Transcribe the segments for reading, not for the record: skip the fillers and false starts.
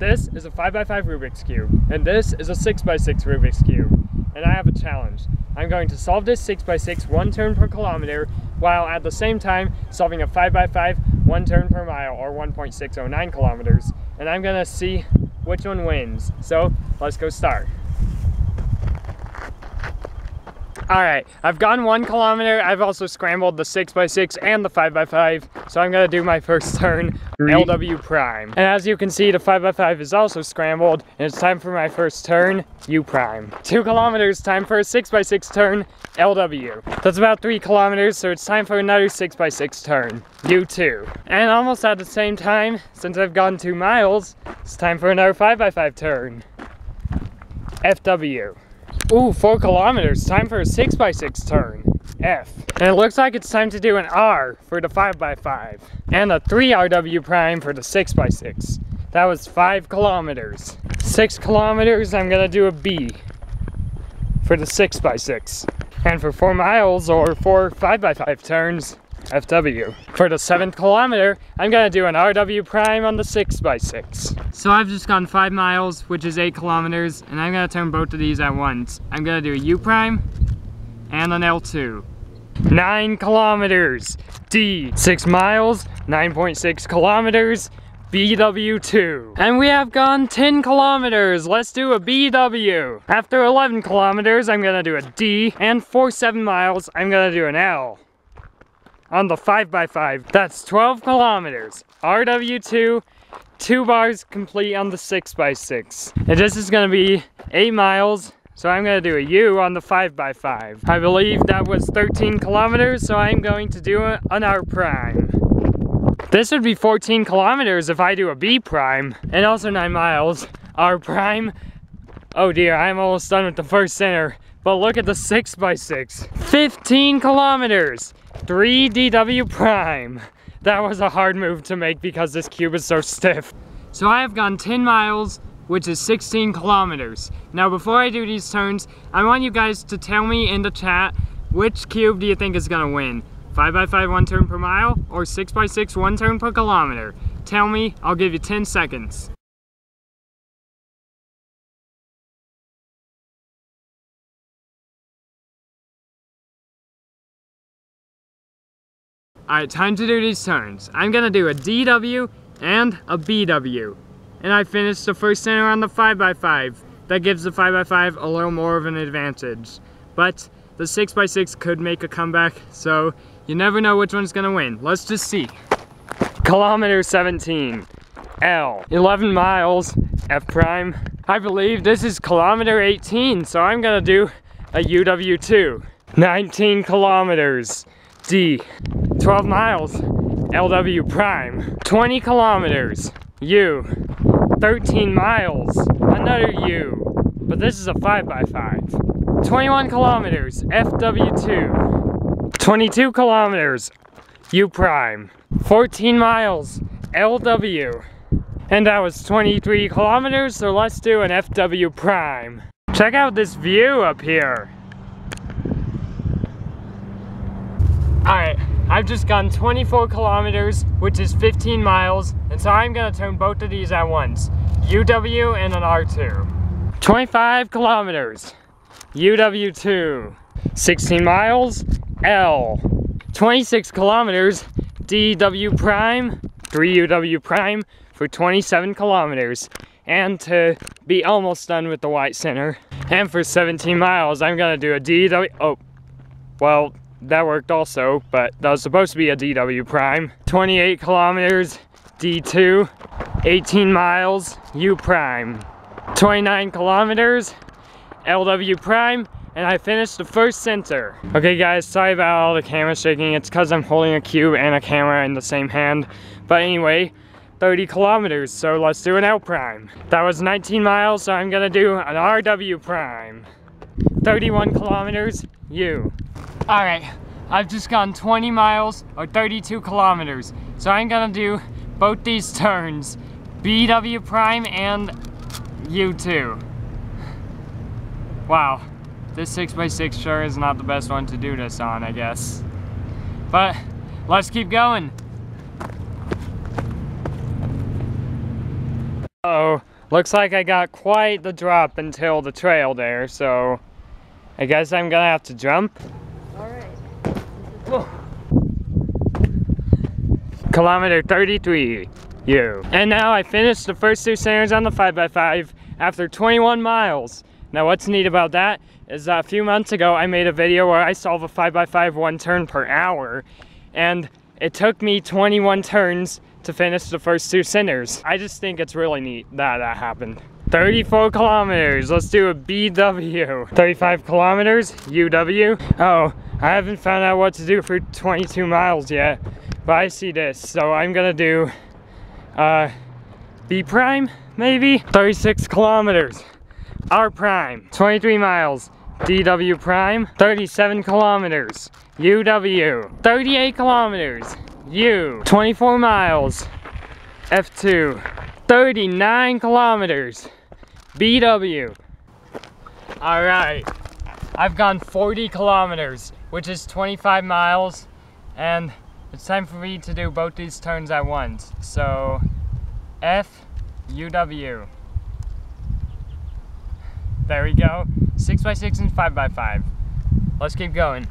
This is a 5x5 Rubik's Cube, and this is a 6x6 Rubik's Cube, and I have a challenge. I'm going to solve this 6x6 one turn per kilometer, while at the same time solving a 5x5 one turn per mile, or 1.609 kilometers, and I'm going to see which one wins. So, let's go start. Alright, I've gone 1 kilometer, I've also scrambled the 6x6 and the 5x5, so I'm going to do my first turn, LW prime. And as you can see, the 5x5 is also scrambled, and it's time for my first turn, U prime. 2 kilometers, time for a 6x6 turn, LW. That's about 3 kilometers, so it's time for another 6x6 turn, U2. And almost at the same time, since I've gone 2 miles, it's time for another 5x5 turn, FW. Ooh, 4 kilometers, time for a 6x6 turn, F. And it looks like it's time to do an R for the 5x5, and a 3RW prime for the 6x6. That was 5 kilometers. 6 kilometers, I'm gonna do a B for the 6x6. And for 4 miles, or 4 5x5 turns, FW. For the 7th kilometer, I'm gonna do an RW prime on the 6x6. So I've just gone 5 miles, which is 8 kilometers, and I'm gonna turn both of these at once. I'm gonna do a U prime and an L2. 9 kilometers, D. 6 miles, 9.6 kilometers, BW2. And we have gone 10 kilometers. Let's do a BW. After 11 kilometers, I'm gonna do a D, and for 7 miles, I'm gonna do an L. On the 5x5, that's 12 kilometers. RW2, 2 bars complete on the 6x6. And this is gonna be 8 miles, so I'm gonna do a U on the 5x5. I believe that was 13 kilometers, so I'm going to do an R prime. This would be 14 kilometers if I do a B prime, and also 9 miles, R prime. Oh dear, I'm almost done with the first center, but look at the 6x6. 15 kilometers. 3DW prime. That was a hard move to make because this cube is so stiff. So I have gone 10 miles, which is 16 kilometers. Now before I do these turns, I want you guys to tell me in the chat, which cube do you think is gonna win? 5x5 one turn per mile, or 6x6 one turn per kilometer? Tell me, I'll give you 10 seconds. Alright, time to do these turns. I'm gonna do a DW and a BW. And I finished the first center on the 5x5. That gives the 5x5 a little more of an advantage. But the 6x6 could make a comeback, so you never know which one's gonna win. Let's just see. Kilometer 17, L. 11 miles, F prime. I believe this is kilometer 18, so I'm gonna do a UW2. 19 kilometers, D. 12 miles, LW prime. 20 kilometers, U. 13 miles, another U, but this is a 5x5. 21 kilometers, FW2. 22 kilometers, U prime. 14 miles, LW. And that was 23 kilometers, so let's do an FW prime. Check out this view up here. Alright, I've just gone 24 kilometers, which is 15 miles, and so I'm gonna turn both of these at once. UW and an R2. 25 kilometers, UW2. 16 miles, L. 26 kilometers, DW prime, 3UW prime for 27 kilometers. And to be almost done with the white center. And for 17 miles, I'm gonna do a DW, oh, well, that worked also, but that was supposed to be a DW prime. 28 kilometers, D2. 18 miles, U prime. 29 kilometers, LW prime, and I finished the first center. Okay guys, sorry about all the camera shaking. It's because I'm holding a cube and a camera in the same hand. But anyway, 30 kilometers, so let's do an L prime. That was 19 miles, so I'm gonna do an RW prime. 31 kilometers, U. Alright, I've just gone 20 miles, or 32 kilometers, so I'm gonna do both these turns, BW prime and U2. Wow, this 6x6 sure is not the best one to do this on, I guess. But, let's keep going. Uh-oh, looks like I got quite the drop until the trail there, so I guess I'm gonna have to jump. Alright. Whoa. Kilometer 33, you. And now I finished the first two standards on the 5x5 after 21 miles. Now what's neat about that is that a few months ago I made a video where I solve a 5x5 one turn per hour, and it took me 21 turns to finish the first two centers. I just think it's really neat that that happened. 34 kilometers, let's do a BW. 35 kilometers, UW. Oh, I haven't found out what to do for 22 miles yet, but I see this, so I'm gonna do B prime, maybe? 36 kilometers, R prime. 23 miles, DW prime. 37 kilometers, UW. 38 kilometers, U. 24 miles, F2. 39 kilometers, BW. Alright, I've gone 40 kilometers, which is 25 miles, and it's time for me to do both these turns at once. So, F, UW. There we go, 6x6 and 5x5. Let's keep going.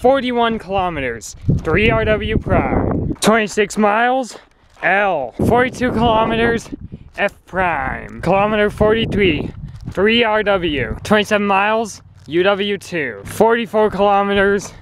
41 kilometers, 3 RW prime. 26 miles, L. 42 kilometers, F prime. Kilometer 43, 3 RW. 27 miles, UW2. 44 kilometers,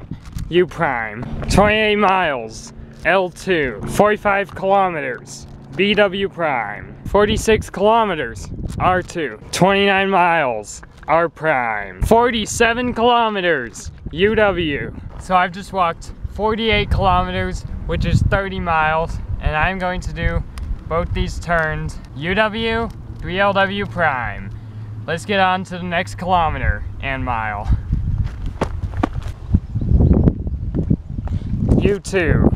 U prime. 28 miles, L2. 45 kilometers, BW prime. 46 kilometers, R2. 29 miles, R prime. 47 kilometers, UW. So I've just walked 48 kilometers, which is 30 miles, and I'm going to do both these turns, UW, 3LW prime. Let's get on to the next kilometer and mile. U2.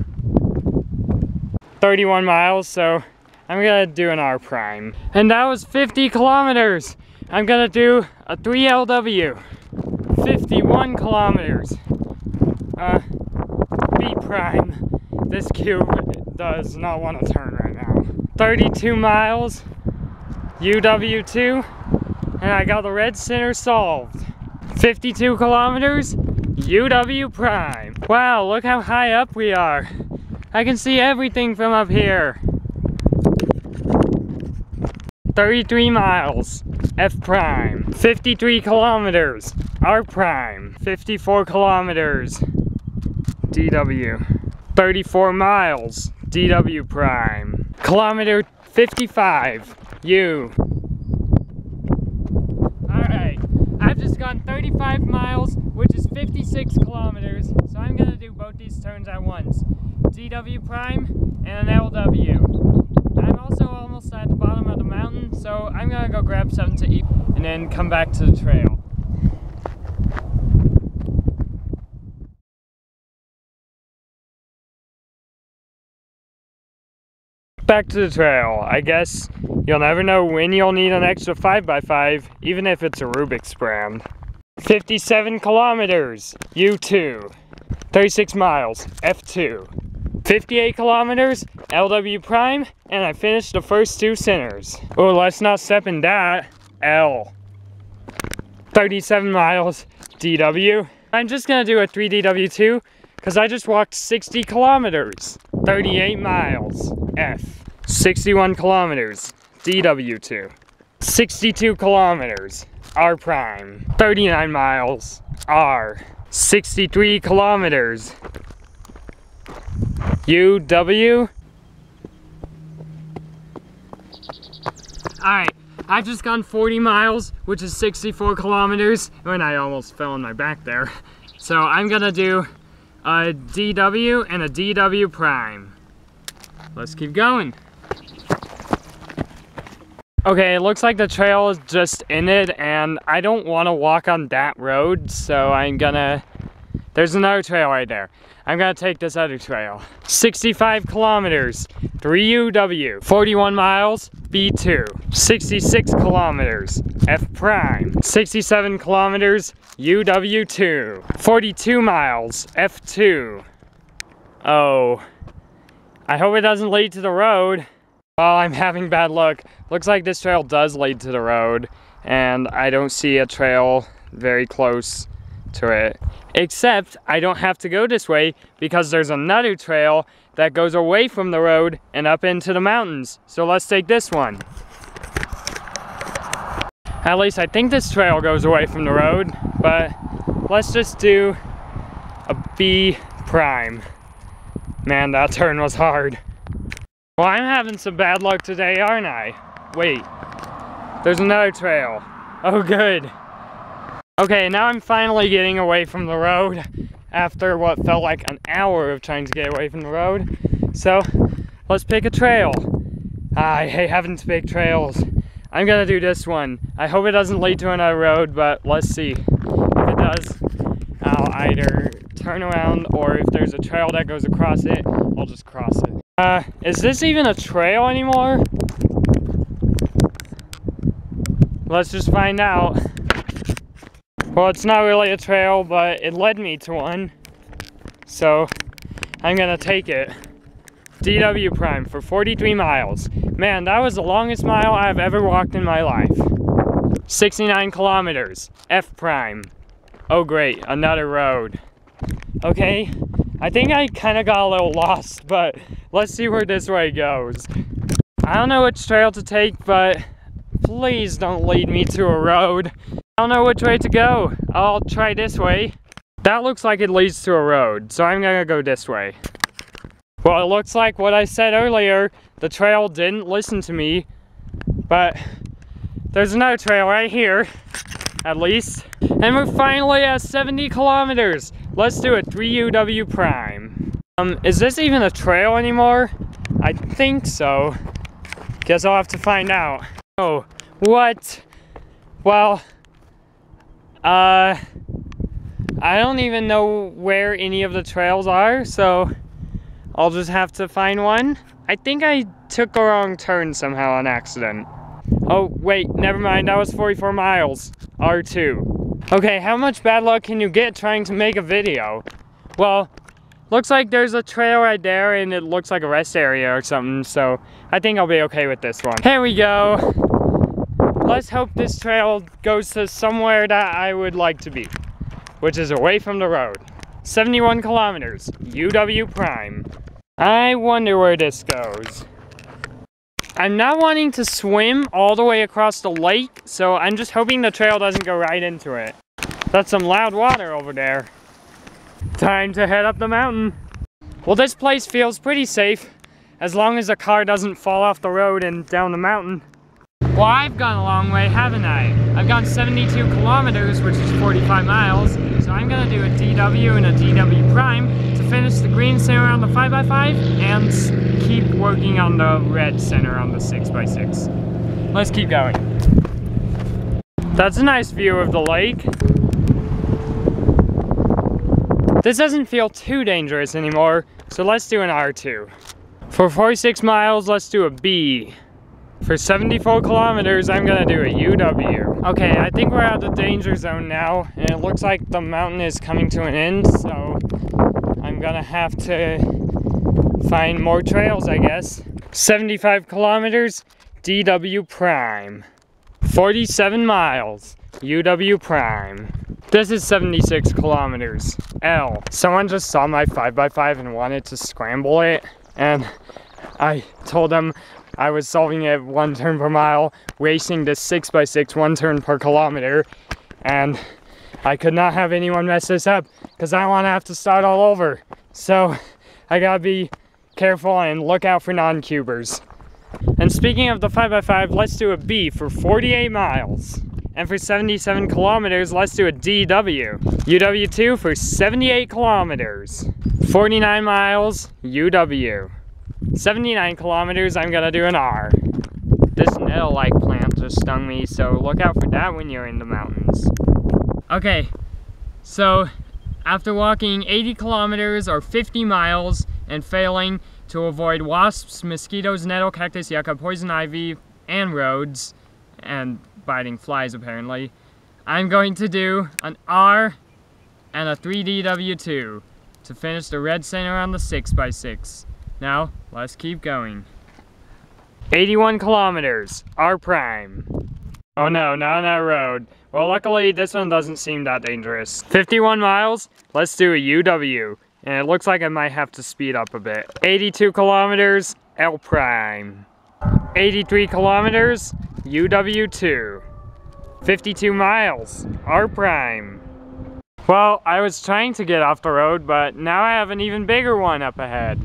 31 miles, so I'm gonna do an R prime. And that was 50 kilometers. I'm gonna do a 3LW. 51 kilometers, B prime. This cube does not want to turn right now. 32 miles, UW2, and I got the red center solved. 52 kilometers, UW prime. Wow, look how high up we are. I can see everything from up here. 33 miles, F prime. 53 kilometers, R prime. 54 kilometers, DW. 34 miles, DW prime. Kilometer 55, U. Alright, I've just gone 35 miles, which is 56 kilometers, so I'm gonna do both these turns at once. DW prime and an LW. I'm also almost at the bottom of the mountain, so I'm gonna go grab something to eat and then come back to the trail. Back to the trail. I guess you'll never know when you'll need an extra 5x5, even if it's a Rubik's brand. 57 kilometers, U2. 36 miles, F2. 58 kilometers, LW prime, and I finished the first two centers. Oh, let's not step in that, L. 37 miles, DW. I'm just gonna do a 3DW2, because I just walked 60 kilometers. 38 miles, F. 61 kilometers, DW2. 62 kilometers, R prime. 39 miles, R. 63 kilometers, UW. Alright, I've just gone 40 miles, which is 64 kilometers, and I almost fell on my back there. So I'm gonna do a DW and a DW prime. Let's keep going. Okay, it looks like the trail is just ended, and I don't want to walk on that road, so I'm gonna... There's another trail right there. I'm gonna take this other trail. 65 kilometers, 3UW. 41 miles, B2. 66 kilometers, F prime. 67 kilometers, UW2. 42 miles, F2. Oh. I hope it doesn't lead to the road. Well, I'm having bad luck. Looks like this trail does lead to the road, and I don't see a trail very close to it. Except I don't have to go this way because there's another trail that goes away from the road and up into the mountains. So let's take this one. At least I think this trail goes away from the road, but let's just do a B prime. Man, that turn was hard. Well, I'm having some bad luck today, aren't I? Wait, there's another trail. Oh, good. Okay, now I'm finally getting away from the road after what felt like an hour of trying to get away from the road. So, let's pick a trail. I hate having to pick trails. I'm gonna do this one. I hope it doesn't lead to another road, but let's see. If it does, I'll either turn around, or if there's a trail that goes across it, I'll just cross it. Is this even a trail anymore? Let's just find out. Well, it's not really a trail, but it led me to one, so I'm gonna take it. DW prime for 43 miles. Man, that was the longest mile I've ever walked in my life. 69 kilometers, F prime. Oh great, another road. Okay, I think I kinda got a little lost, but let's see where this way goes. I don't know which trail to take, but please don't lead me to a road. I don't know which way to go. I'll try this way. That looks like it leads to a road, so I'm gonna go this way. Well, it looks like what I said earlier, the trail didn't listen to me, but there's another trail right here, at least. And we're finally at 70 kilometers. Let's do a 3UW prime. Is this even a trail anymore? I think so. Guess I'll have to find out. Oh, what? Well, I don't even know where any of the trails are, so I'll just have to find one. I think I took a wrong turn somehow on accident. Oh, wait, never mind, that was 44 miles. R2. Okay, how much bad luck can you get trying to make a video? Well, looks like there's a trail right there, and it looks like a rest area or something, so I think I'll be okay with this one. Here we go. Let's hope this trail goes to somewhere that I would like to be, which is away from the road. 71 kilometers, UW prime. I wonder where this goes. I'm not wanting to swim all the way across the lake, so I'm just hoping the trail doesn't go right into it. That's some loud water over there. Time to head up the mountain. Well, this place feels pretty safe, as long as the car doesn't fall off the road and down the mountain. Well, I've gone a long way, haven't I? I've gone 72 kilometers, which is 45 miles, so I'm gonna do a DW and a DW prime to finish the green center on the 5x5 and keep working on the red center on the 6x6. Let's keep going. That's a nice view of the lake. This doesn't feel too dangerous anymore, so let's do an R2. For 46 miles, let's do a B. For 74 kilometers, I'm gonna do a UW. Okay, I think we're out of the danger zone now, and it looks like the mountain is coming to an end, so I'm gonna have to find more trails, I guess. 75 kilometers, DW prime. 47 miles, UW prime. This is 76 kilometers, L. Someone just saw my 5x5 and wanted to scramble it, and I told them I was solving it 1 turn per mile, racing to 6x6 1 turn per kilometer, and I could not have anyone mess this up because I want to have to start all over. So I gotta be careful and look out for non-cubers. And speaking of the 5x5, let's do a B for 48 miles. And for 77 kilometers, let's do a DW. UW2 for 78 kilometers. 49 miles, UW. 79 kilometers, I'm gonna do an R. This nettle-like plant just stung me, so look out for that when you're in the mountains. Okay, so after walking 80 kilometers or 50 miles and failing to avoid wasps, mosquitoes, nettle, cactus, yucca, poison ivy, and roads, and biting flies apparently, I'm going to do an R and a 3DW2 to finish the red center on the 6x6. Now, Let's keep going. 81 kilometers, R prime. Oh no, not on that road. Well, luckily this one doesn't seem that dangerous. 51 miles, let's do a UW. And it looks like I might have to speed up a bit. 82 kilometers, L prime. 83 kilometers, UW2. 52 miles, R prime. Well, I was trying to get off the road, but now I have an even bigger one up ahead.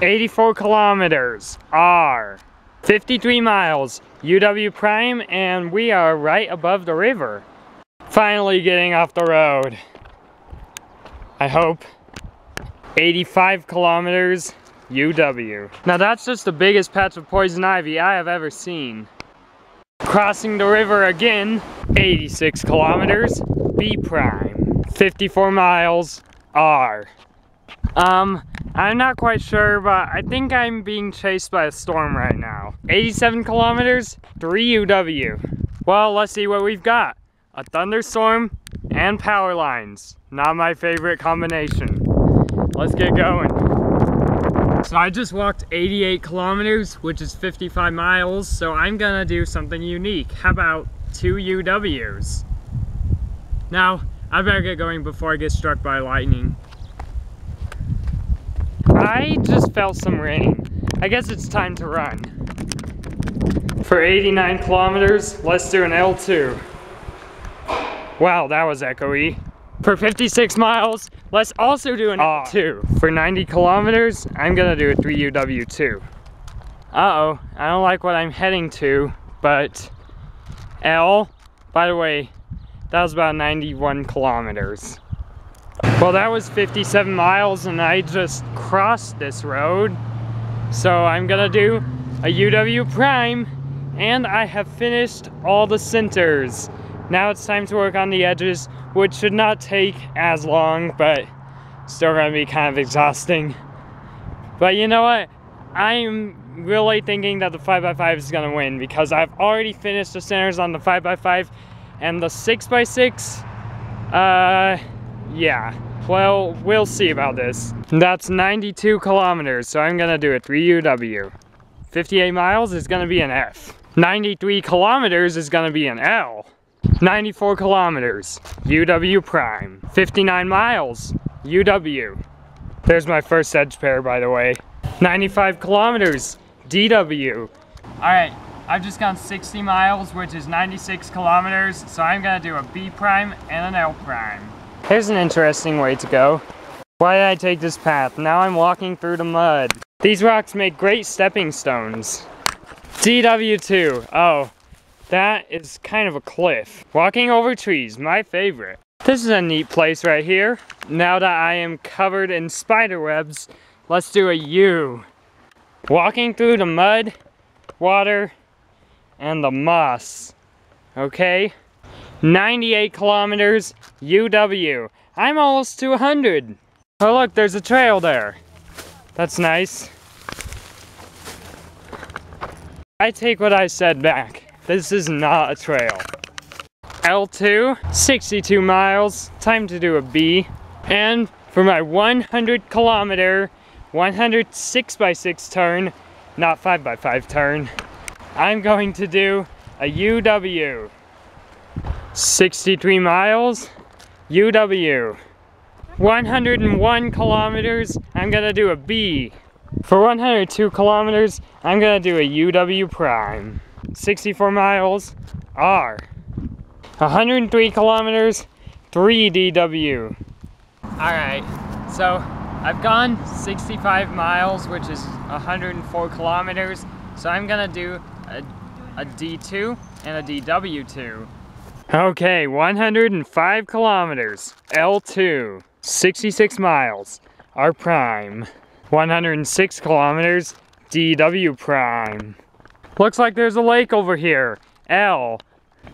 84 kilometers, R. 53 miles, UW prime, and we are right above the river. Finally getting off the road. I hope. 85 kilometers, UW. Now that's just the biggest patch of poison ivy I have ever seen. Crossing the river again, 86 kilometers, B prime. 54 miles, R. I'm not quite sure, but I think I'm being chased by a storm right now. 87 kilometers, 3UW. Well, let's see what we've got. A thunderstorm and power lines. Not my favorite combination. Let's get going. So I just walked 88 kilometers, which is 55 miles, so I'm gonna do something unique. How about 2 UWs? Now, I better get going before I get struck by lightning. I just felt some rain. I guess it's time to run. For 89 kilometers, let's do an L2. Wow, that was echoey. For 56 miles, let's also do an L2. For 90 kilometers, I'm gonna do a 3UW2. Uh-oh, I don't like what I'm heading to, but L, by the way, that was about 91 kilometers. Well, that was 57 miles and I just crossed this road. So I'm gonna do a UW prime and I have finished all the centers. Now it's time to work on the edges, which should not take as long, but still gonna be kind of exhausting. But you know what? I'm really thinking that the 5x5 is gonna win because I've already finished the centers on the 5x5 and the 6x6, yeah, well, we'll see about this. That's 92 kilometers, so I'm gonna do a 3UW. 58 miles is gonna be an F. 93 kilometers is gonna be an L. 94 kilometers, UW prime. 59 miles, UW. There's my first edge pair, by the way. 95 kilometers, DW. All right, I've just gone 60 miles, which is 96 kilometers, so I'm gonna do a B prime and an L prime. Here's an interesting way to go. Why did I take this path? Now I'm walking through the mud. These rocks make great stepping stones. DW2. Oh, that is kind of a cliff. Walking over trees, my favorite. This is a neat place right here. Now that I am covered in spider webs, let's do a U. Walking through the mud, water, and the moss. Okay. 98 kilometers, UW. I'm almost to 100. Oh look, there's a trail there. That's nice. I take what I said back. This is not a trail. L2, 62 miles, time to do a B. And for my 100 kilometer, 106x6 turn, not 5x5 turn, I'm going to do a UW. 63 miles, UW. 101 kilometers, I'm gonna do a B. For 102 kilometers, I'm gonna do a UW prime. 64 miles, R. 103 kilometers, 3DW. Alright, so I've gone 65 miles, which is 104 kilometers, so I'm gonna do a D2 and a DW2. Okay, 105 kilometers, L2, 66 miles, R prime, 106 kilometers, DW prime. Looks like there's a lake over here, L,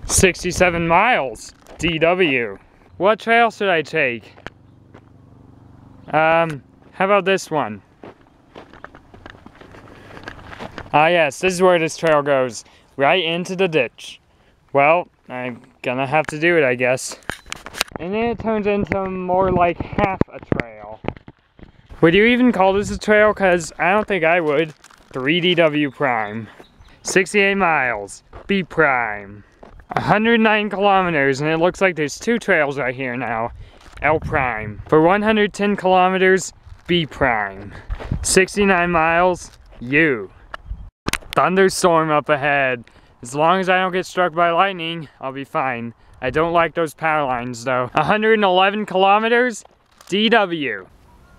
67 miles, DW. What trail should I take? How about this one? Ah yes, this is where this trail goes, right into the ditch. Well, I'm gonna have to do it, I guess. And then it turns into more like half a trail. Would you even call this a trail? Because I don't think I would. 3DW prime. 68 miles. B prime. 109 kilometers, and it looks like there's two trails right here now. L prime. For 110 kilometers, B prime. 69 miles, U. Thunderstorm up ahead. As long as I don't get struck by lightning, I'll be fine. I don't like those power lines though. 111 kilometers, DW.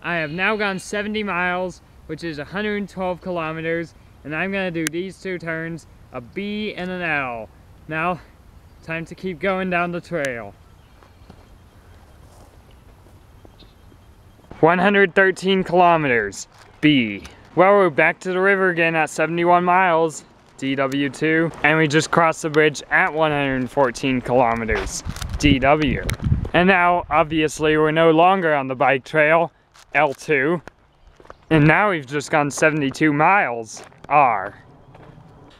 I have now gone 70 miles, which is 112 kilometers, and I'm gonna do these two turns, a B and an L. Now, time to keep going down the trail. 113 kilometers, B. Well, we're back to the river again at 71 miles, DW2, and we just crossed the bridge at 114 kilometers, DW. And now, obviously, we're no longer on the bike trail, L2. And now we've just gone 72 miles, R.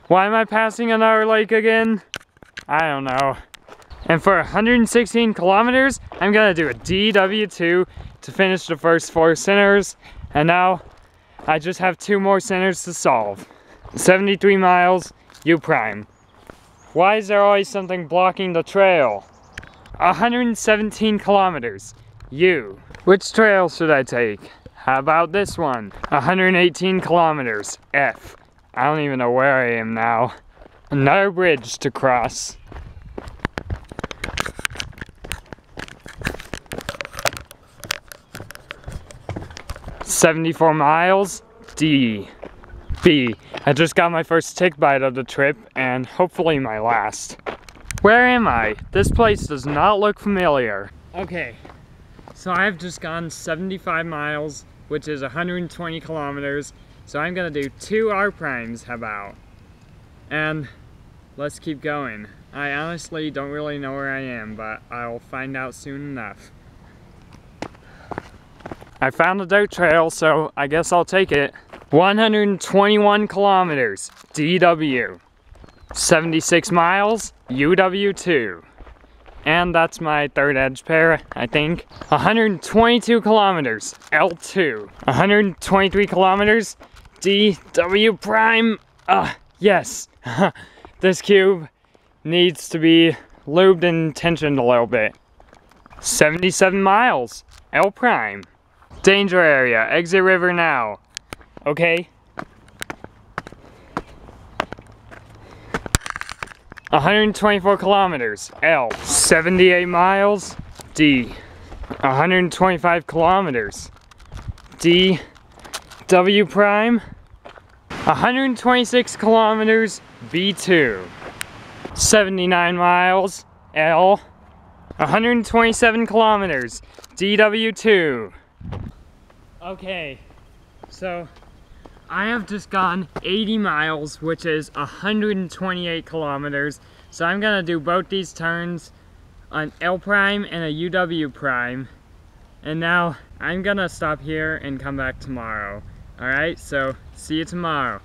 Why am I passing another lake again? I don't know. And for 116 kilometers, I'm gonna do a DW2 to finish the first four centers. And now, I just have two more centers to solve. 73 miles, U prime. Why is there always something blocking the trail? 117 kilometers, U. Which trail should I take? How about this one? 118 kilometers, F. I don't even know where I am now. Another bridge to cross. . 74 miles, D. B. I just got my first tick bite of the trip, and hopefully my last. Where am I? This place does not look familiar. Okay, so I've just gone 75 miles, which is 120 kilometers, so I'm gonna do two R primes, how about? And let's keep going. I honestly don't really know where I am, but I'll find out soon enough. I found the dirt trail, so I guess I'll take it. 121 kilometers, DW. 76 miles, UW2. And that's my third edge pair, I think. 122 kilometers, L2. 123 kilometers, DW prime. Yes, this cube needs to be lubed and tensioned a little bit. 77 miles, L prime. Danger area, exit river now. Okay. 124 kilometers, L. 78 miles, D. 125 kilometers, D. W prime. 126 kilometers, B2. 79 miles, L. 127 kilometers, DW2. Okay, so I have just gone 80 miles, which is 128 kilometers. So I'm gonna do both these turns, an L prime and a UW prime. And now I'm gonna stop here and come back tomorrow. All right, so see you tomorrow.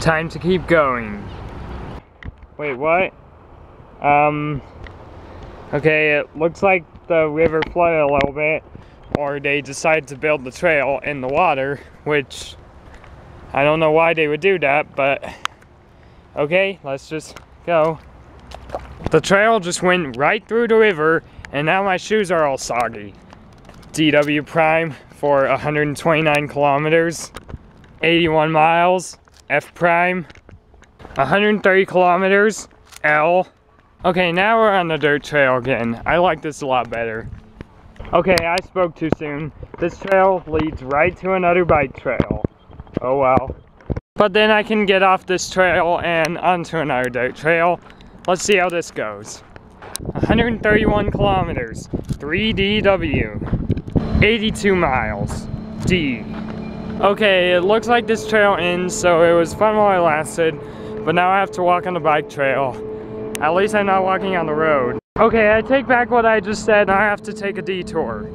Time to keep going. Wait, what? Okay, it looks like the river flooded a little bit, or they decided to build the trail in the water, which I don't know why they would do that, but okay, let's just go. The trail just went right through the river, and now my shoes are all soggy. DW prime for 129 kilometers, 81 miles, F prime, 130 kilometers, L. Okay, now we're on the dirt trail again. I like this a lot better. Okay, I spoke too soon. This trail leads right to another bike trail. Oh well. But then I can get off this trail and onto another dirt trail. Let's see how this goes. 131 kilometers, 3DW. 82 miles, D. Okay, it looks like this trail ends, so it was fun while it lasted, but now I have to walk on the bike trail. At least I'm not walking on the road. Okay, I take back what I just said, and I have to take a detour.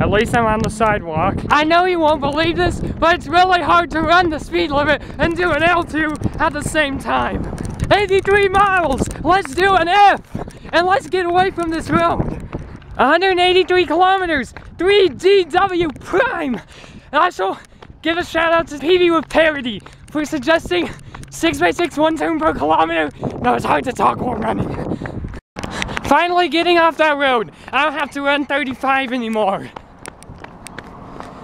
At least I'm on the sidewalk. I know you won't believe this, but it's really hard to run the speed limit and do an L2 at the same time. 83 miles! Let's do an F! And let's get away from this road! 183 kilometers! 3GW Prime! And I shall give a shout out to PB with Parody for suggesting 6x6 1 turn per kilometer. No, it's hard to talk while running. Finally getting off that road. I don't have to run 35 anymore.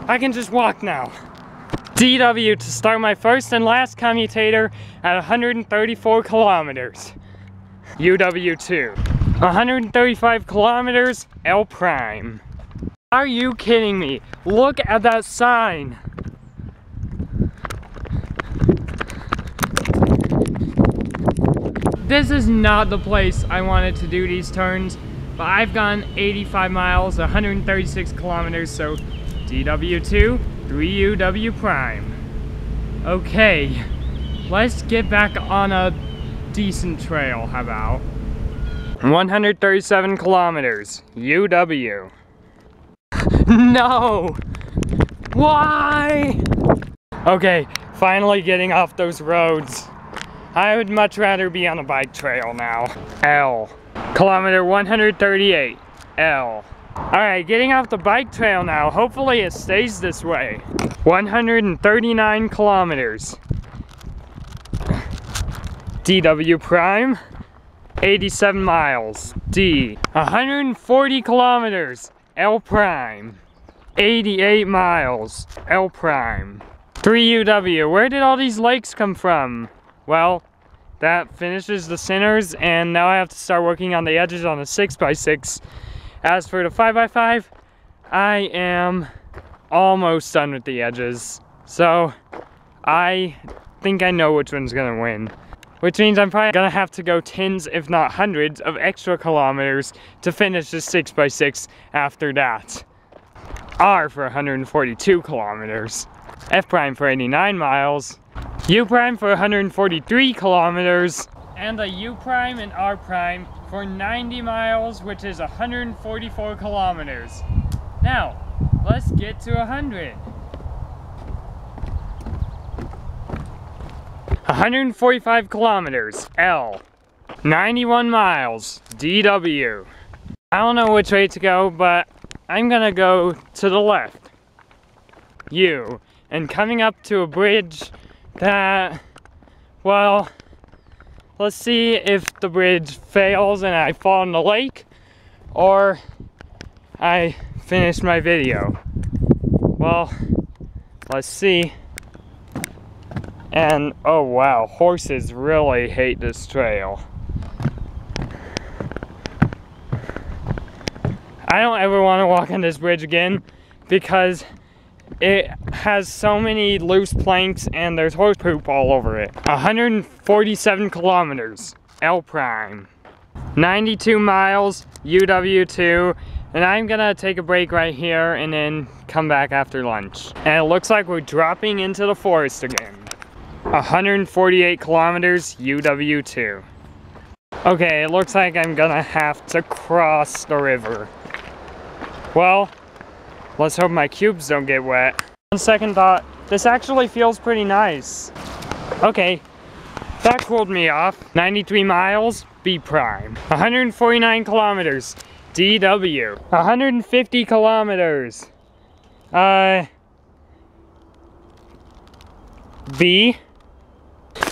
I can just walk now. DW to start my first and last commutator at 134 kilometers. UW2, 135 kilometers, L prime. Are you kidding me? Look at that sign. This is not the place I wanted to do these turns, but I've gone 85 miles, 136 kilometers, so DW2, 3UW prime. Okay, let's get back on a decent trail, how about? 137 kilometers, UW. No! Why? Okay, finally getting off those roads. I would much rather be on a bike trail now. L. Kilometer 138. L. Alright, getting off the bike trail now. Hopefully it stays this way. 139 kilometers. DW prime. 87 miles. D. 140 kilometers. L prime. 88 miles. L prime. 3UW. Where did all these lakes come from? Well, that finishes the centers, and now I have to start working on the edges on the 6x6. As for the 5x5, I am almost done with the edges. So, I think I know which one's gonna win. Which means I'm probably gonna have to go tens, if not hundreds, of extra kilometers to finish the 6x6 after that. R for 142 kilometers. F prime for 89 miles. U prime for 143 kilometers, and a U prime and R prime for 90 miles, which is 144 kilometers. Now, let's get to 100. 145 kilometers, L. 91 miles, DW. I don't know which way to go, but I'm gonna go to the left. U, and coming up to a bridge that, well, let's see if the bridge fails and I fall in the lake or I finish my video. Well, let's see. And oh wow, horses really hate this trail. I don't ever want to walk on this bridge again because it has so many loose planks and there's horse poop all over it. 147 kilometers, L prime. 92 miles, UW2, and I'm gonna take a break right here and then come back after lunch. And it looks like we're dropping into the forest again. 148 kilometers, UW2. Okay, it looks like I'm gonna have to cross the river. Well, let's hope my cubes don't get wet. On second thought, this actually feels pretty nice. Okay, that cooled me off. 93 miles, B prime. 149 kilometers, DW. 150 kilometers, B,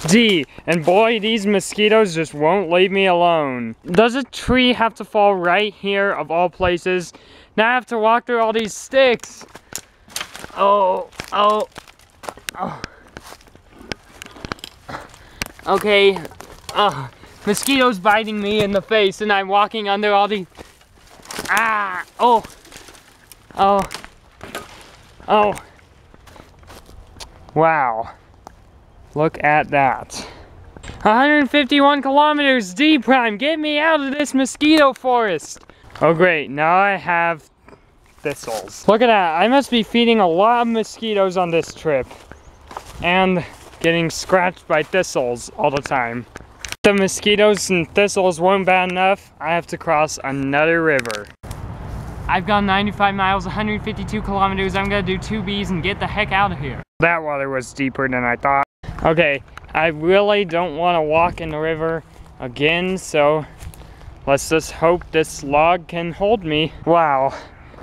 D. And boy, these mosquitoes just won't leave me alone. Does a tree have to fall right here of all places? Now I have to walk through all these sticks. Oh. Okay. Mosquitoes biting me in the face and I'm walking under all these. Ah, oh. Wow. Look at that. 151 kilometers, D prime. Get me out of this mosquito forest. Oh great, now I have thistles. Look at that, I must be feeding a lot of mosquitoes on this trip. And getting scratched by thistles all the time. The mosquitoes and thistles weren't bad enough, I have to cross another river. I've gone 95 miles, 152 kilometers, I'm gonna do 2Bs and get the heck out of here. That water was deeper than I thought. Okay, I really don't want to walk in the river again, so let's just hope this log can hold me. Wow,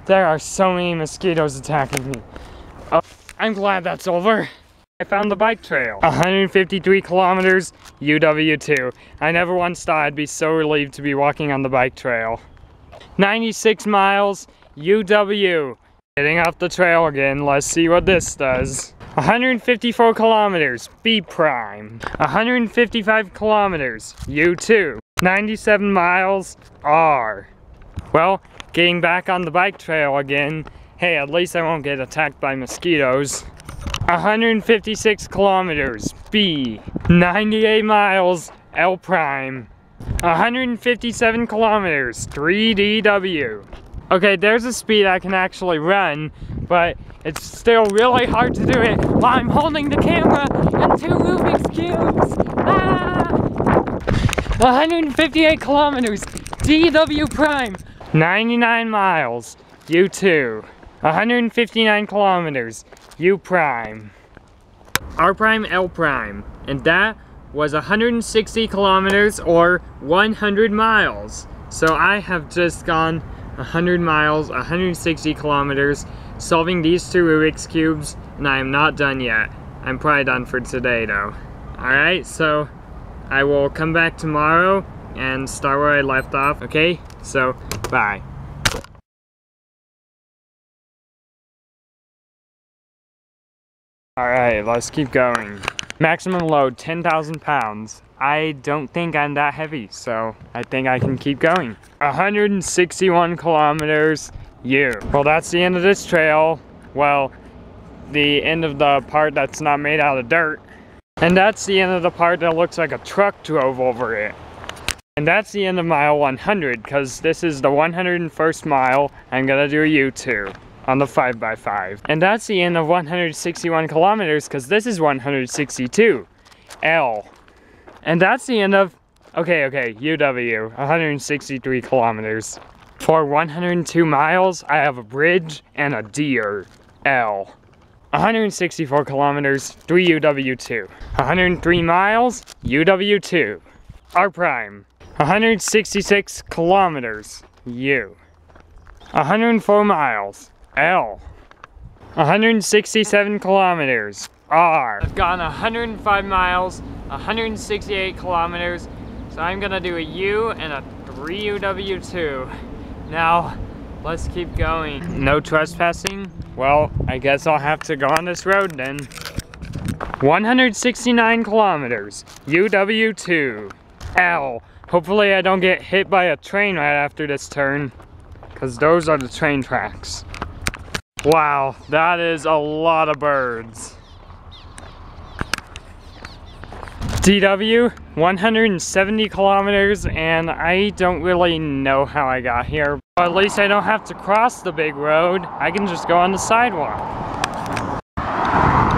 there are so many mosquitoes attacking me. Oh, I'm glad that's over. I found the bike trail. 153 kilometers, UW2. I never once thought I'd be so relieved to be walking on the bike trail. 96 miles, UW. Getting off the trail again, let's see what this does. 154 kilometers, B prime. 155 kilometers, U2. 97 miles, R. Well, getting back on the bike trail again. Hey, at least I won't get attacked by mosquitoes. 156 kilometers, B. 98 miles, L prime. 157 kilometers, 3DW. Okay, there's a speed I can actually run, but it's still really hard to do it while I'm holding the camera and 2 Rubik's Cubes. Ah! 158 kilometers, DW prime. 99 miles, U2. 159 kilometers, U prime. R prime, L prime. And that was 160 kilometers or 100 miles. So I have just gone 100 miles, 160 kilometers, solving these 2 Rubik's Cubes, and I am not done yet. I'm probably done for today though. Alright, so I will come back tomorrow and start where I left off, okay? So, bye. Alright, let's keep going. Maximum load, 10,000 pounds. I don't think I'm that heavy, so I think I can keep going. 161 kilometers, U. Well, that's the end of this trail. Well, the end of the part that's not made out of dirt. And that's the end of the part that looks like a truck drove over it. And that's the end of mile 100, because this is the 101st mile. I'm gonna do a U2 on the 5x5. And that's the end of 161 kilometers, because this is 162, L. And that's the end of, okay, UW, 163 kilometers. For 102 miles, I have a bridge and a deer, L. 164 kilometers, 3 UW2. 103 miles, UW2, R prime. 166 kilometers, U. 104 miles, L. 167 kilometers, R. I've gone 105 miles, 168 kilometers, so I'm gonna do a U and a 3UW2. Now, let's keep going. No trespassing? Well, I guess I'll have to go on this road then. 169 kilometers, UW2, L. Hopefully I don't get hit by a train right after this turn, because those are the train tracks. Wow, that is a lot of birds. DW, 170 kilometers, and I don't really know how I got here. But at least I don't have to cross the big road. I can just go on the sidewalk.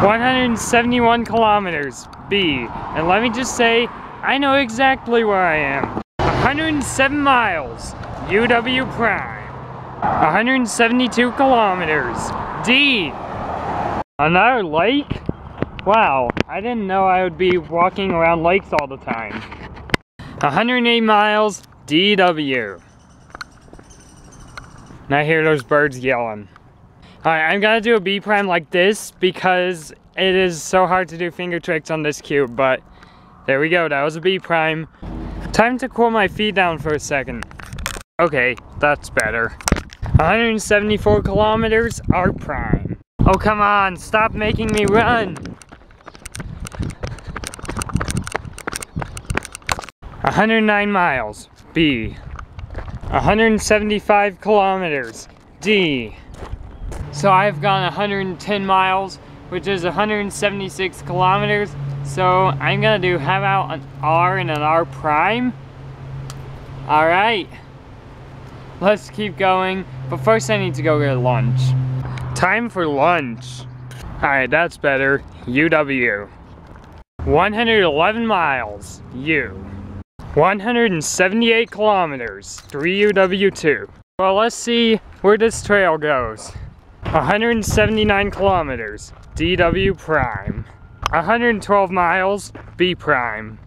171 kilometers, B. And let me just say, I know exactly where I am. 107 miles, UW prime. 172 kilometers, D. Another lake? Wow, I didn't know I would be walking around lakes all the time. 108 miles, DW. And I hear those birds yelling. Alright, I'm gonna do a B prime like this because it is so hard to do finger tricks on this cube, but there we go, that was a B prime. Time to cool my feet down for a second. Okay, that's better. 174 kilometers, R prime. Oh, come on, stop making me run. 109 miles, B. 175 kilometers, D. So I've gone 110 miles, which is 176 kilometers. So I'm gonna do have out an R and an R prime. All right, let's keep going. But first I need to go get lunch. Time for lunch. Alright, that's better. UW. 111 miles, U. 178 kilometers, 3UW2. Well, let's see where this trail goes. 179 kilometers, DW prime. 112 miles, B prime.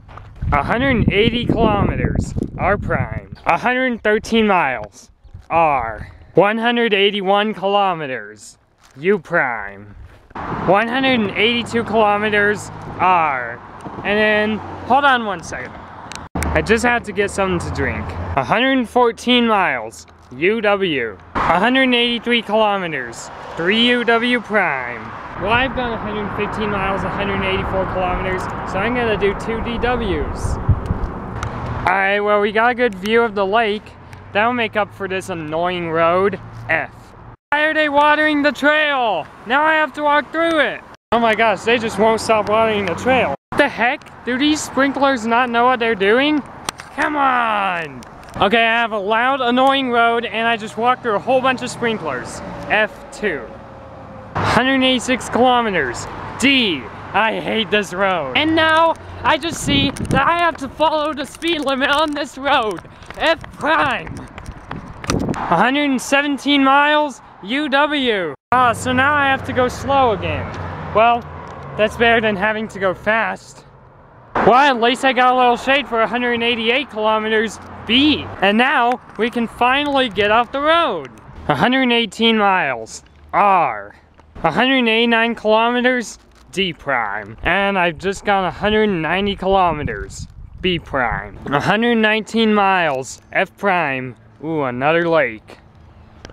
180 kilometers, R prime. 113 miles, R. 181 kilometers, U prime. 182 kilometers, R. And then, hold on one second. I just had to get something to drink. 114 miles, UW. 183 kilometers, 3UW prime. Well, I've done 115 miles, 184 kilometers, so I'm gonna do 2 DWs. All right, well, we got a good view of the lake. That'll make up for this annoying road, F. Why are they watering the trail? Now I have to walk through it. Oh my gosh, they just won't stop watering the trail. What the heck? Do these sprinklers not know what they're doing? Come on! Okay, I have a loud, annoying road, and I just walked through a whole bunch of sprinklers. F2. 186 kilometers. D. I hate this road. And now, I just see that I have to follow the speed limit on this road. F prime. 117 miles, UW. Ah, so now I have to go slow again. Well, that's better than having to go fast. Well, at least I got a little shade for 188 kilometers, B. And now, we can finally get off the road. 118 miles, R. 189 kilometers, D prime. And I've just gone 190 kilometers, B prime. 119 miles, F prime. Ooh, another lake.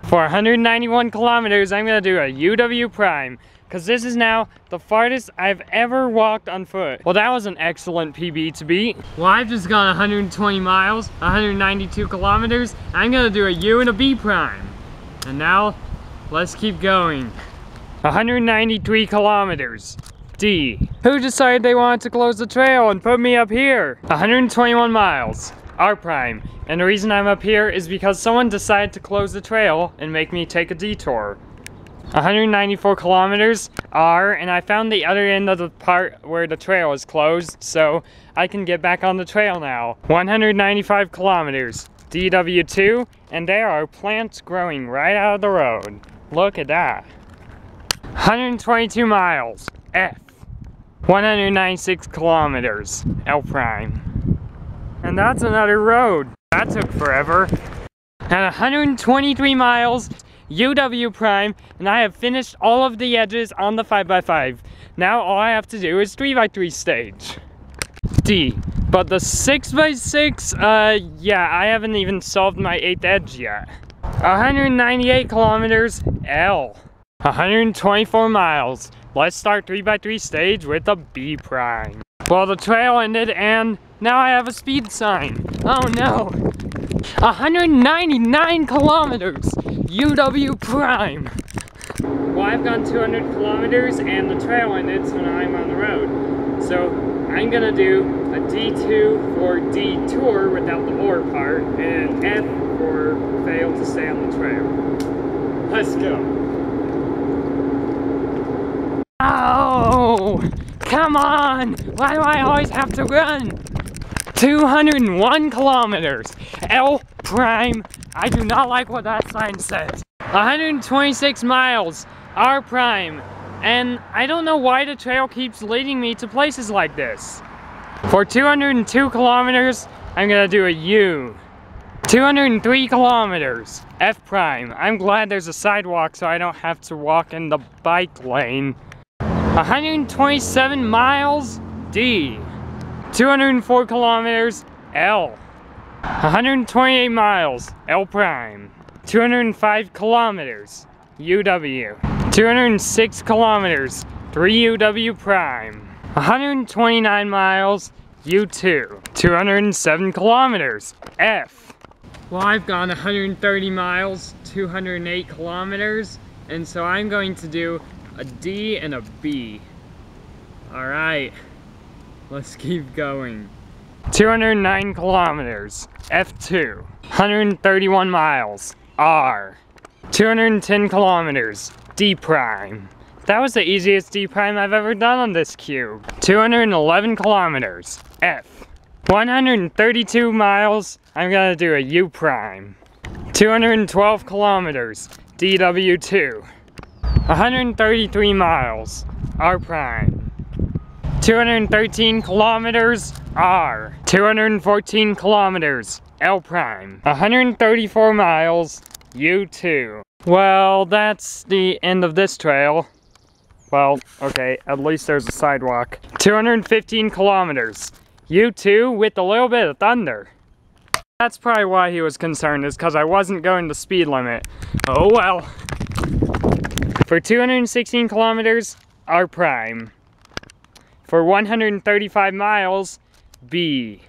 For 191 kilometers, I'm gonna do a UW prime, because this is now the farthest I've ever walked on foot. Well, that was an excellent PB to beat. Well, I've just gone 120 miles, 192 kilometers. I'm gonna do a U and a B prime. And now, let's keep going. 193 kilometers, D. Who decided they wanted to close the trail and put me up here? 121 miles, R prime. And the reason I'm up here is because someone decided to close the trail and make me take a detour. 194 kilometers, R, and I found the other end of the part where the trail is closed, so I can get back on the trail now. 195 kilometers, DW2, and there are plants growing right out of the road. Look at that. 122 miles, F. 196 kilometers, L prime. And that's another road. That took forever. And 123 miles, UW prime, and I have finished all of the edges on the 5x5. Now all I have to do is 3x3 stage. D. But the 6x6, yeah, I haven't even solved my 8th edge yet. 198 kilometers, L. 124 miles. Let's start 3x3 stage with a B prime. Well, the trail ended and now I have a speed sign. Oh no. 199 kilometers. UW prime. Well, I've gone 200 kilometers and the trail ended, so now I'm on the road. So I'm gonna do a D2 for detour without the or part and F for fail to stay on the trail. Let's go. Oh, come on. Why do I always have to run? 201 kilometers. L prime. I do not like what that sign says. 126 miles, R prime. And I don't know why the trail keeps leading me to places like this. For 202 kilometers, I'm gonna do a U. 203 kilometers, F prime. I'm glad there's a sidewalk so I don't have to walk in the bike lane. 127 miles, D. 204 kilometers, L. 128 miles, L prime. 205 kilometers, UW. 206 kilometers, 3UW prime. 129 miles, U2. 207 kilometers, F. Well, I've gone 130 miles, 208 kilometers, and so I'm going to do a D and a B. All right, let's keep going. 209 kilometers, F2. 131 miles, R. 210 kilometers, D prime. That was the easiest D prime I've ever done on this cube. 211 kilometers, F. 132 miles, I'm gonna do a U prime. 212 kilometers, DW2. 133 miles, R prime. 213 kilometers R, 214 kilometers L prime, 134 miles U2. Well, that's the end of this trail. Well, okay, at least there's a sidewalk. 215 kilometers U2 with a little bit of thunder. That's probably why he was concerned, is because I wasn't going the speed limit. Oh well. For 216 kilometers, R prime. For 135 miles, B.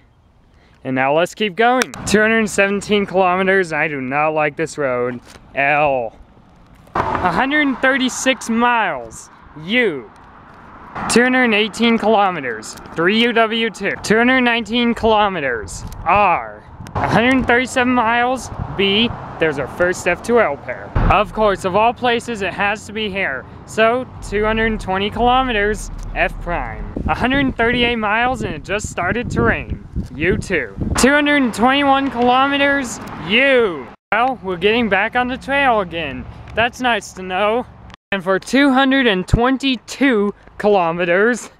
And now let's keep going. 217 kilometers, I do not like this road, L. 136 miles, U. 218 kilometers, 3UW2. 219 kilometers, R. 137 miles, B. There's our first F2L pair. Of course, of all places, it has to be here. So, 220 kilometers, F prime. 138 miles, and it just started to rain, U2. 221 kilometers, U. Well, we're getting back on the trail again. That's nice to know. And for 222 kilometers,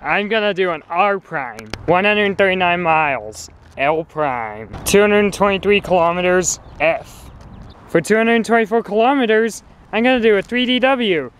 I'm gonna do an R prime. 139 miles. L prime. 223 kilometers, F. For 224 kilometers, I'm gonna do a 3DW.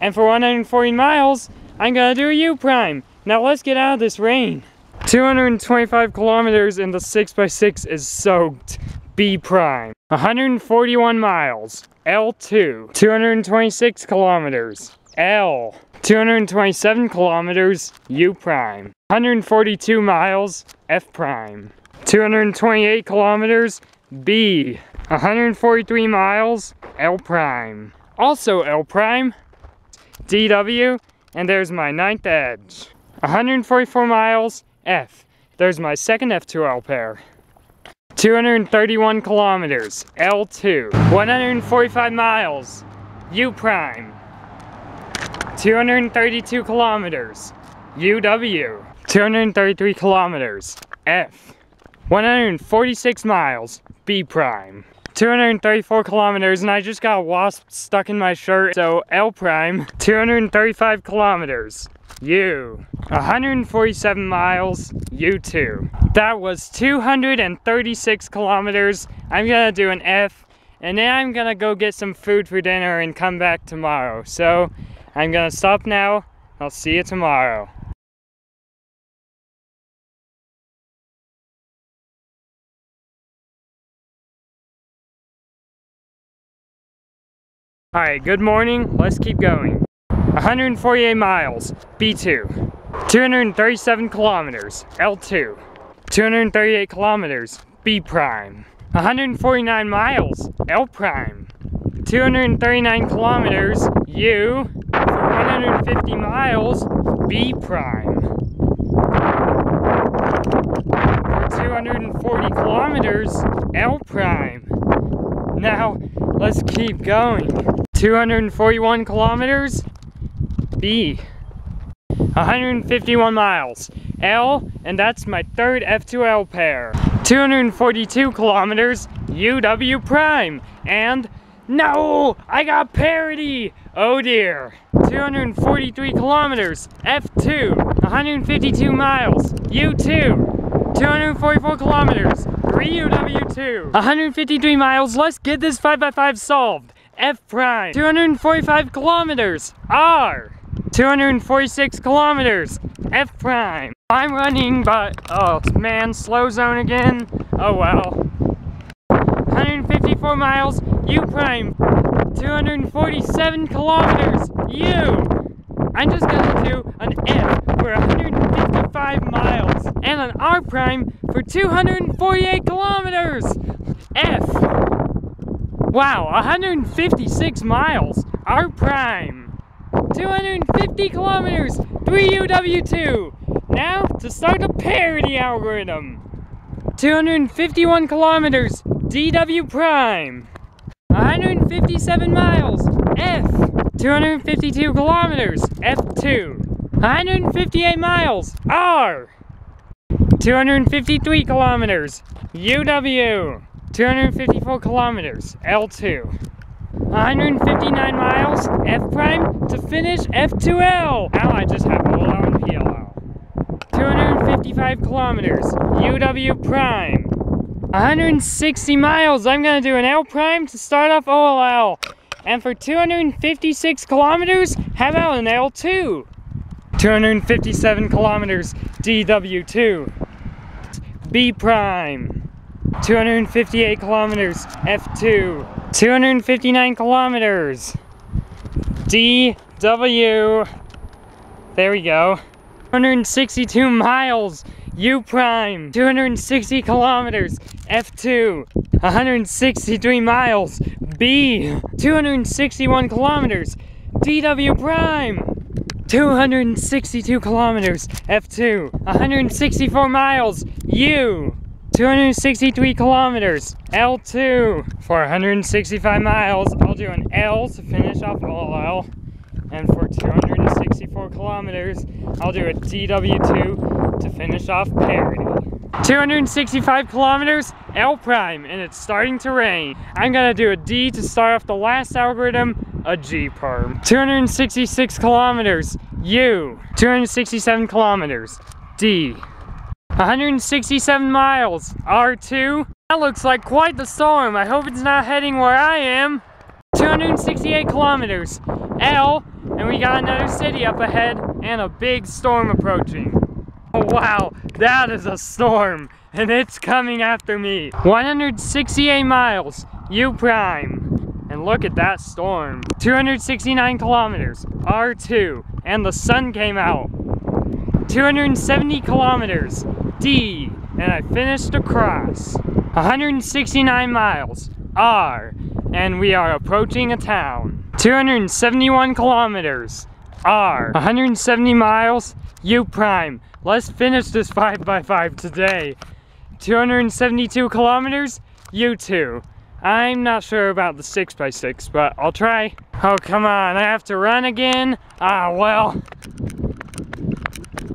And for 140 miles, I'm gonna do a U prime. Now let's get out of this rain. 225 kilometers and the 6x6 is soaked, B prime. 141 miles, L2. 226 kilometers, L. 227 kilometers, U prime. 142 miles, F prime. 228 kilometers, B. 143 miles, L prime. Also L prime, DW, and there's my ninth edge. 144 miles, F. There's my second F2L pair. 231 kilometers, L2. 145 miles, U prime. 232 kilometers, UW. 233 kilometers, F. 146 miles, B prime. 234 kilometers, and I just got a wasp stuck in my shirt, so L prime. 235 kilometers, U. 147 miles, U2. That was 236 kilometers. I'm gonna do an F, and then I'm gonna go get some food for dinner and come back tomorrow. So I'm gonna stop now. I'll see you tomorrow. All right, good morning, let's keep going. 148 miles, B2. 237 kilometers, L2. 238 kilometers, B prime. 149 miles, L prime. 239 kilometers, U. For 150 miles, B prime. For 240 kilometers, L prime. Now, let's keep going. 241 kilometers, B. 151 miles, L, and that's my third F2L pair. 242 kilometers, UW prime, and no, I got parity, oh dear. 243 kilometers, F2, 152 miles, U2, 244 kilometers, 3UW2, 153 miles, let's get this 5x5 solved. F prime. 245 kilometers, R. 246 kilometers, F prime. I'm running, but oh man, slow zone again. Oh well. 154 miles, U prime. 247 kilometers, U. I'm just gonna do an F for 155 miles and an R prime for 248 kilometers. F. Wow, 156 miles, R prime. 250 kilometers, 3UW2. Now to start the parity algorithm. 251 kilometers, DW prime. 157 miles, F. 252 kilometers, F2. 158 miles, R. 253 kilometers, UW. 254 kilometers, L2. 159 miles, F prime, to finish F2L. Now I just have a low PLO. 155 kilometers, UW prime. 160 miles, I'm gonna do an L prime to start off OLL. And for 256 kilometers, how about an L2? 257 kilometers, DW2. B prime. 258 kilometers, F2. 259 kilometers, DW. There we go. 262 miles, U prime. 260 kilometers, F2. 163 miles, B. 261 kilometers, DW prime. 262 kilometers, F2. 164 miles, U. 263 kilometers, L2. For 165 miles, I'll do an L to finish off OLL. And for 264 kilometers, I'll do a DW2 to finish off parity. 265 kilometers, L prime, and it's starting to rain. I'm gonna do a D to start off the last algorithm, a G prime. 266 kilometers, U. 267 kilometers, D. 167 miles, R2. That looks like quite the storm. I hope it's not heading where I am. 268 kilometers, L, and we got another city up ahead and a big storm approaching. Oh wow, that is a storm, and it's coming after me. 168 miles, U prime, and look at that storm. 269 kilometers, R2, and the sun came out. 270 kilometers, D, and I finished across. 169 miles, R, and we are approaching a town. 271 kilometers, R. 170 miles, U prime. Let's finish this 5x5 today. 272 kilometers, U2. I'm not sure about the 6x6, but I'll try. Oh, come on, I have to run again? Ah, well.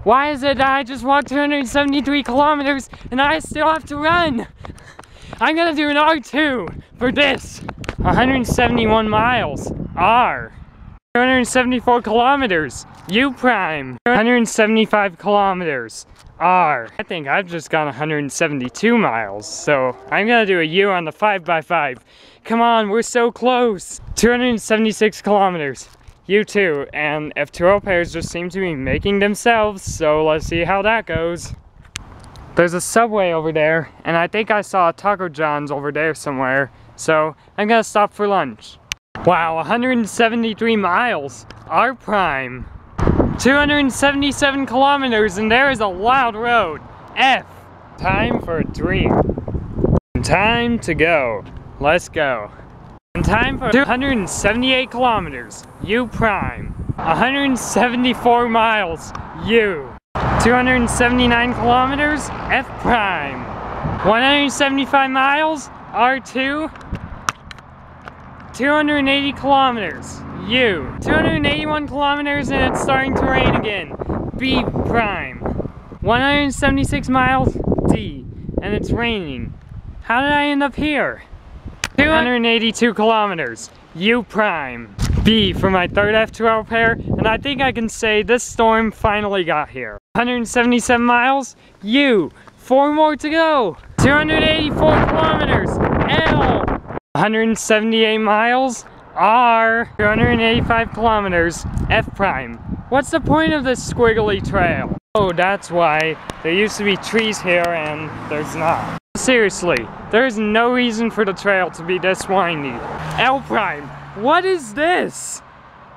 Why is it that I just walked 273 kilometers and I still have to run? I'm gonna do an R2 for this. 171 miles, R. 274 kilometers, U prime. 175 kilometers, R. I think I've just gone 172 miles, so I'm gonna do a U on the 5x5. Come on, we're so close. 276 kilometers, U2, and F2O pairs just seem to be making themselves, so let's see how that goes. There's a Subway over there, and I think I saw a Taco John's over there somewhere, so I'm gonna stop for lunch. Wow, 173 miles, R prime. 277 kilometers, and there is a loud road, F. Time for a drink. Time to go, let's go. And time for 278 kilometers, U prime. 174 miles, U. 279 kilometers, F prime. 175 miles, R2. 280 kilometers, U. 281 kilometers, and it's starting to rain again, B prime. 176 miles, D, and it's raining. How did I end up here? 282 kilometers, U prime. B for my third F2O pair, and I think I can say this storm finally got here. 177 miles, U. 4 more to go. 284 kilometers, L. 178 miles, R. 285 kilometers, F prime. What's the point of this squiggly trail? Oh, that's why there used to be trees here and there's not. Seriously, there's no reason for the trail to be this windy. L prime, what is this?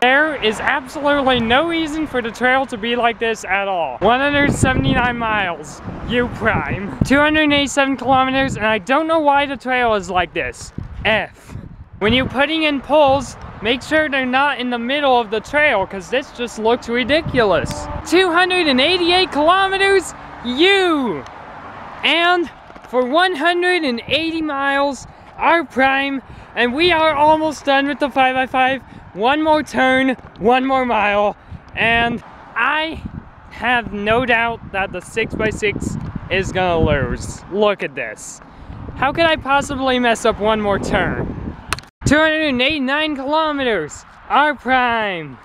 There is absolutely no reason for the trail to be like this at all. 179 miles, U prime. 287 kilometers, and I don't know why the trail is like this. F. When you're putting in poles, make sure they're not in the middle of the trail, because this just looks ridiculous. 288 kilometers, U. And for 180 miles, R prime, and we are almost done with the 5x5. One more turn, one more mile, and I have no doubt that the 6x6 is gonna lose. Look at this. How could I possibly mess up one more turn? 289 kilometers, R prime.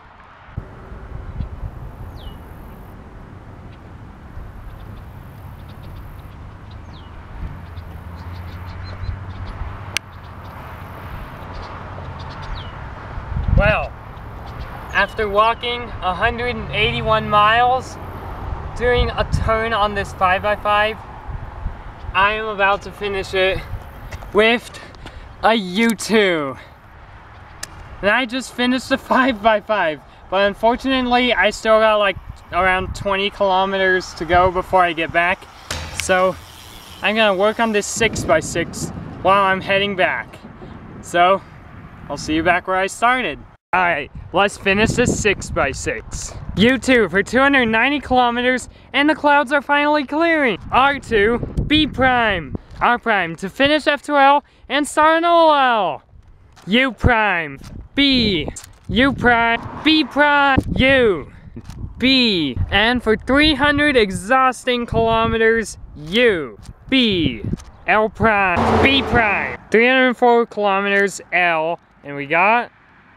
Well, after walking 181 miles, doing a turn on this 5x5, I am about to finish it with a U2. And I just finished the 5x5, but unfortunately I still got like around 20 kilometers to go before I get back. So I'm gonna work on this 6x6 while I'm heading back. So I'll see you back where I started. Alright, let's finish this 6x6. U2 for 290 kilometers and the clouds are finally clearing. R2, B prime. R prime to finish F2L and start an OL. U prime, B, U prime, B prime, U, B. And for 300 exhausting kilometers, U, B, L prime, B prime. 304 kilometers, L, and we got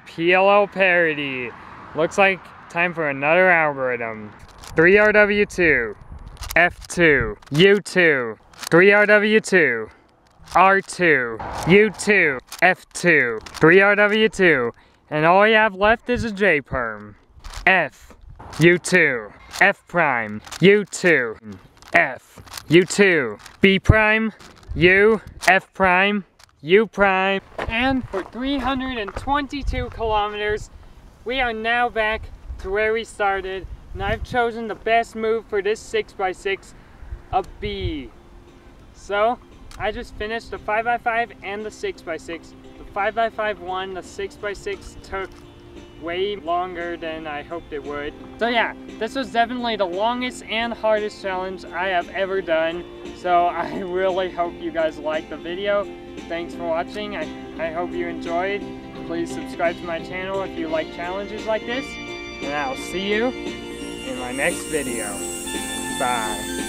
PLL parity. Looks like time for another algorithm. 3RW2, F2, U2, 3RW2, R2, U2, F2, 3RW2, and all we have left is a J perm. F, U2, F prime, U2, F, U2, B prime, U, F prime, U prime. And for 322 kilometers, we are now back to where we started, and I've chosen the best move for this 6x6, a B. So I just finished the 5x5 and the 6x6. The 5x5 won, the 6x6 took way longer than I hoped it would. So yeah, this was definitely the longest and hardest challenge I have ever done. So I really hope you guys liked the video. Thanks for watching. I hope you enjoyed. Please subscribe to my channel if you like challenges like this. And I'll see you in my next video. Bye.